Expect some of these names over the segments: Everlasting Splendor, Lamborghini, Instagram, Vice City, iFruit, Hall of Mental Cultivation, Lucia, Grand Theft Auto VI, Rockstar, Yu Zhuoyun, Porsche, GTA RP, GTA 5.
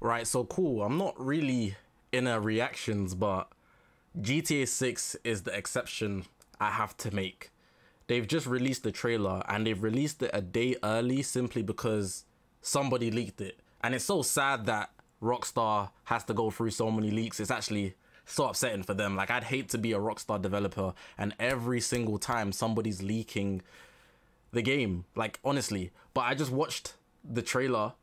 Right, so cool. I'm not really in a reactions, but GTA 6 is the exception I have to make. They've just released the trailer and they've released it a day early simply because somebody leaked it. And it's so sad that Rockstar has to go through so many leaks. It's actually so upsetting for them. Like, I'd hate to be a Rockstar developer and every single time somebody's leaking the game, like, honestly. But I just watched the trailer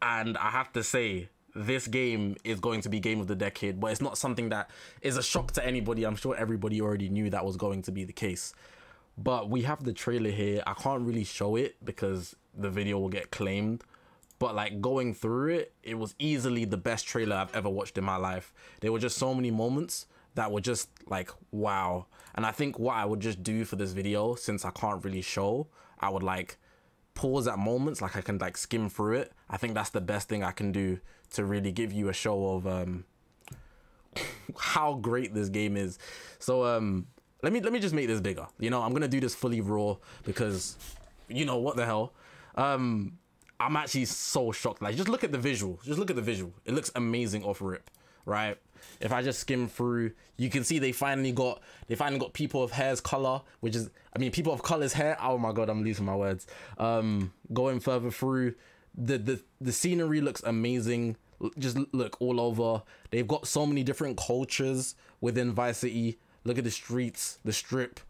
and I have to say, this game is going to be game of the decade, but it's not something that is a shock to anybody. I'm sure everybody already knew that was going to be the case. But we have the trailer here. I can't really show it because the video will get claimed. But like, going through it, it was easily the best trailer I've ever watched in my life. There were just so many moments that were just like, wow. And I think what I would just do for this video, since I can't really show, I would like pause at moments, like I can like skim through it. I think that's the best thing I can do to really give you a show of how great this game is. So let me just make this bigger. You know, I'm gonna do this fully raw because, you know, what the hell. I'm actually so shocked. Like, just look at the visual. Just look at the visual. It looks amazing off rip, right? If I just skim through, you can see they finally got people of hair's color, which is, I mean, people of color's hair. Oh my God, I'm losing my words. Going further through, the scenery looks amazing. Just look all over. They've got so many different cultures within Vice City. Look at the streets, the strip.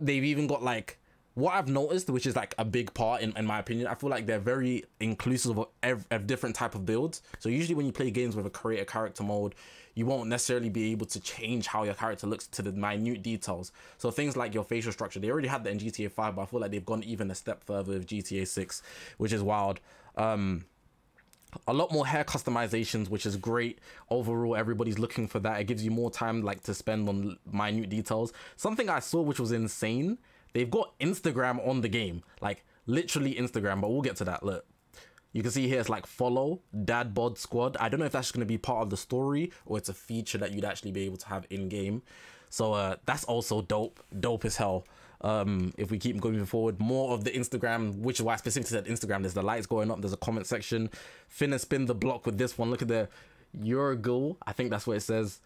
They've even got like, what I've noticed, which is like a big part in my opinion, I feel like they're very inclusive of different type of builds. So usually when you play games with a creator character mode, you won't necessarily be able to change how your character looks to the minute details. So things like your facial structure, they already had that in GTA 5, but I feel like they've gone even a step further with GTA 6, which is wild. A lot more hair customizations, which is great. Overall, everybody's looking for that. It gives you more time like to spend on minute details. Something I saw which was insane, they've got Instagram on the game, like literally Instagram, but we'll get to that. Look, you can see here it's like follow, dad bod squad. I don't know if that's going to be part of the story or it's a feature that you'd actually be able to have in game. So that's also dope as hell. If we keep going forward, more of the Instagram, which is why I specifically said Instagram. There's the lights going up, there's a comment section. Finna spin the block with this one. Look at the Eurogoal, I think that's what it says.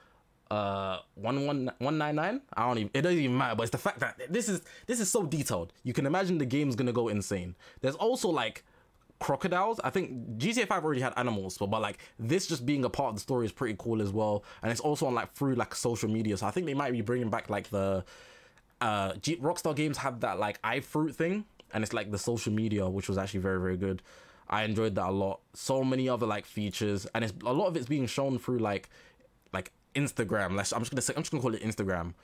11999. I don't even, it doesn't even matter, but it's the fact that this is so detailed. You can imagine the game's gonna go insane. There's also like crocodiles. I think GTA 5 already had animals, but like this just being a part of the story is pretty cool as well. And it's also on like through like social media, so I think they might be bringing back like the Rockstar games have that like iFruit thing, and it's like the social media, which was actually very, very good. I enjoyed that a lot. So many other like features, and it's a lot of it's being shown through like Instagram. I'm just gonna call it Instagram.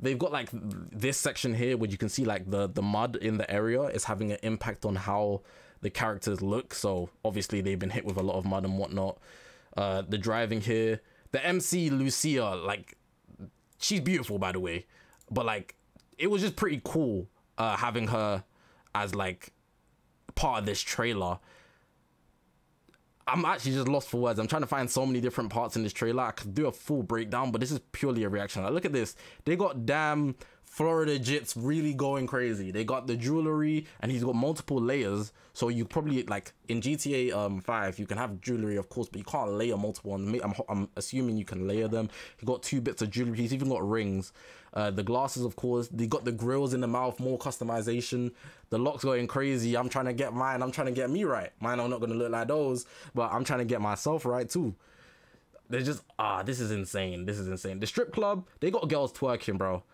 They've got like this section here where you can see like the mud in the area is having an impact on how the characters look. So obviously they've been hit with a lot of mud and whatnot. The driving here, the MC Lucia, like she's beautiful by the way, but like it was just pretty cool having her as like part of this trailer. I'm actually just lost for words. I'm trying to find so many different parts in this trailer. I could do a full breakdown, but this is purely a reaction. Like, look at this. They got damn Florida Jits really going crazy. They got the jewelry, and he's got multiple layers. So you probably, like, in GTA 5, you can have jewelry, of course, but you can't layer multiple. I'm assuming you can layer them. He got 2 bits of jewelry. He's even got rings. The glasses, of course. They got the grills in the mouth, more customization. The locks going crazy. I'm trying to get mine. I'm trying to get me right. Mine are not going to look like those, but I'm trying to get myself right, too. They're just, this is insane. This is insane. The strip club, they got girls twerking, bro.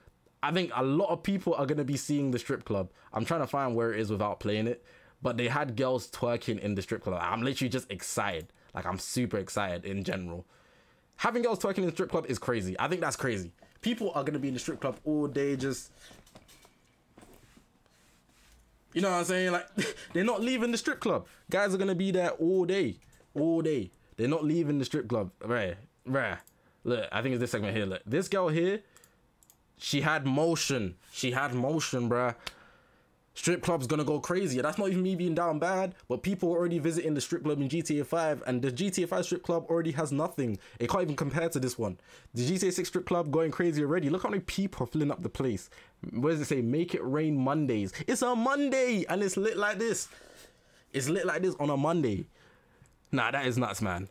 I think a lot of people are going to be seeing the strip club. I'm trying to find where it is without playing it, but they had girls twerking in the strip club. I'm literally just excited. Like, I'm super excited in general. Having girls twerking in the strip club is crazy. I think that's crazy. People are going to be in the strip club all day just... You know what I'm saying? Like, they're not leaving the strip club. Guys are going to be there all day. All day. They're not leaving the strip club. Right. Look, I think it's this segment here. Look, this girl here... She had motion. She had motion, bruh. Strip club's gonna go crazy. That's not even me being down bad, but people already visiting the strip club in GTA 5, and the GTA 5 strip club already has nothing. It can't even compare to this one. The GTA 6 strip club going crazy already. Look how many people are filling up the place. What does it say? Make it rain Mondays. It's a Monday, and it's lit like this. It's lit like this on a Monday. Nah, that is nuts, man.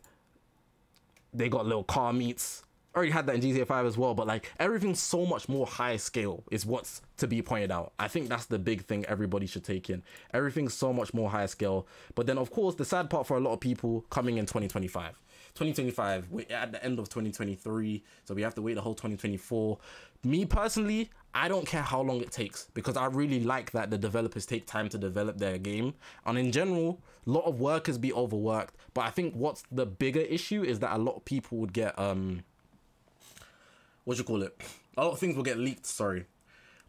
They got little car meets. Already had that in GTA 5 as well, but like everything's so much more high scale is what's to be pointed out. I think that's the big thing everybody should take in. Everything's so much more high scale. But then of course the sad part for a lot of people coming in 2025. 2025, we're at the end of 2023, so we have to wait the whole 2024. Me personally, I don't care how long it takes because I really like that the developers take time to develop their game. And in general, a lot of workers be overworked. But I think what's the bigger issue is that a lot of people would get a lot of things will get leaked, sorry.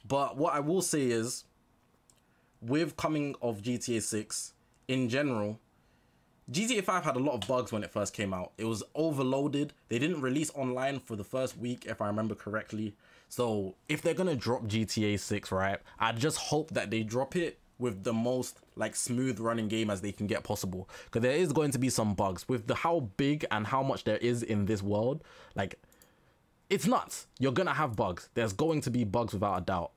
But what I will say is, with coming of GTA 6, in general, GTA 5 had a lot of bugs when it first came out. It was overloaded. They didn't release online for the first week, if I remember correctly. So if they're going to drop GTA 6, right, I just hope that they drop it with the most like smooth running game as they can get possible. Because there is going to be some bugs. With the how big and how much there is in this world, like, it's nuts. You're going to have bugs. There's going to be bugs without a doubt.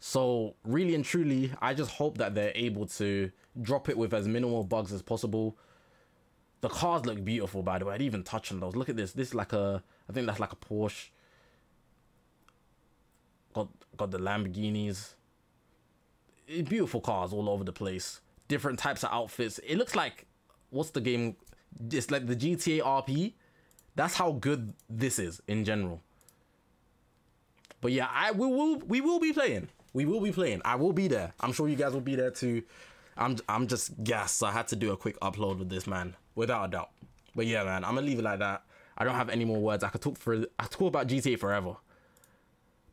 So really and truly, I just hope that they're able to drop it with as minimal bugs as possible. The cars look beautiful, by the way. I didn't even touch on those. Look at this. This is like a, I think that's like a Porsche. Got the Lamborghinis. Beautiful cars all over the place. Different types of outfits. It looks like, what's the game? It's like the GTA RP. That's how good this is in general. But yeah, we will be playing. We will be playing. I will be there. I'm sure you guys will be there too. I'm just gassed. So I had to do a quick upload with this, man, without a doubt. But yeah, man, I'm gonna leave it like that. I don't have any more words. I could talk about GTA forever.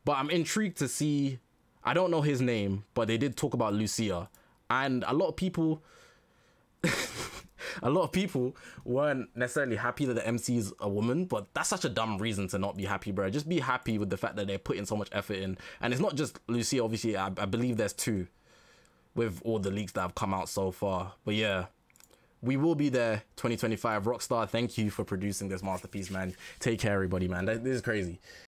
But I'm intrigued to see. I don't know his name, but they did talk about Lucia, and a lot of people. A lot of people weren't necessarily happy that the MC is a woman, but that's such a dumb reason to not be happy, bro. Just be happy with the fact that they're putting so much effort in. And it's not just Lucia, obviously. I believe there's two with all the leaks that have come out so far. But yeah, we will be there 2025. Rockstar, thank you for producing this masterpiece, man. Take care, everybody, man. This is crazy.